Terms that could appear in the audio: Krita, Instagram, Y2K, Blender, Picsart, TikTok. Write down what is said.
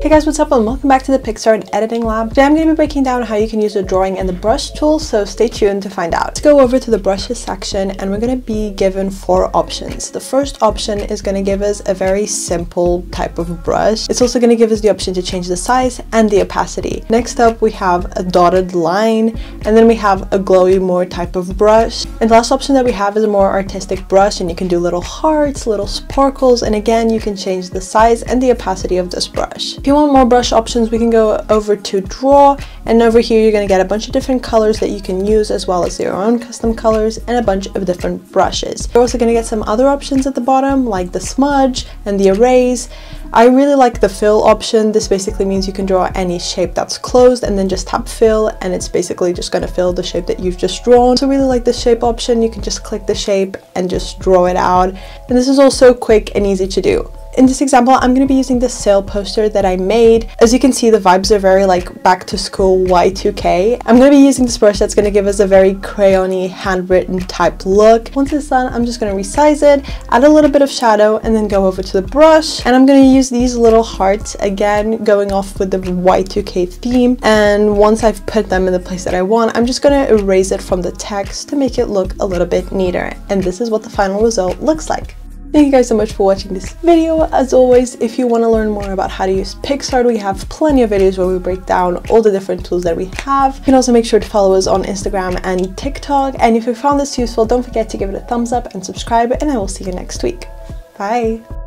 Hey guys, what's up and welcome back to the Picsart editing lab. Today I'm going to be breaking down how you can use the drawing and the brush tool, so stay tuned to find out. Let's go over to the brushes section and we're going to be given four options. The first option is going to give us a very simple type of brush. It's also going to give us the option to change the size and the opacity. Next up we have a dotted line, and then we have a glowy more type of brush. And the last option that we have is a more artistic brush, and you can do little hearts, little sparkles, and again you can change the size and the opacity of this brush. If you want more brush options, we can go over to draw, and over here you're going to get a bunch of different colors that you can use, as well as your own custom colors and a bunch of different brushes. You're also going to get some other options at the bottom, like the smudge and the erase. I really like the fill option. This basically means you can draw any shape that's closed and then just tap fill, and it's basically just going to fill the shape that you've just drawn. So I really like the shape option. You can just click the shape and just draw it out, and this is also quick and easy to do. In this example, I'm going to be using this sale poster that I made. As you can see, the vibes are very like back to school Y2K. I'm going to be using this brush that's going to give us a very crayony handwritten type look. Once it's done, I'm just going to resize it, add a little bit of shadow, and then go over to the brush. And I'm going to use these little hearts again, going off with the Y2K theme. And once I've put them in the place that I want, I'm just going to erase it from the text to make it look a little bit neater. And this is what the final result looks like. Thank you guys so much for watching this video. As always, if you want to learn more about how to use Picsart, we have plenty of videos where we break down all the different tools that we have. You can also make sure to follow us on Instagram and TikTok. And if you found this useful, don't forget to give it a thumbs up and subscribe, and I will see you next week. Bye!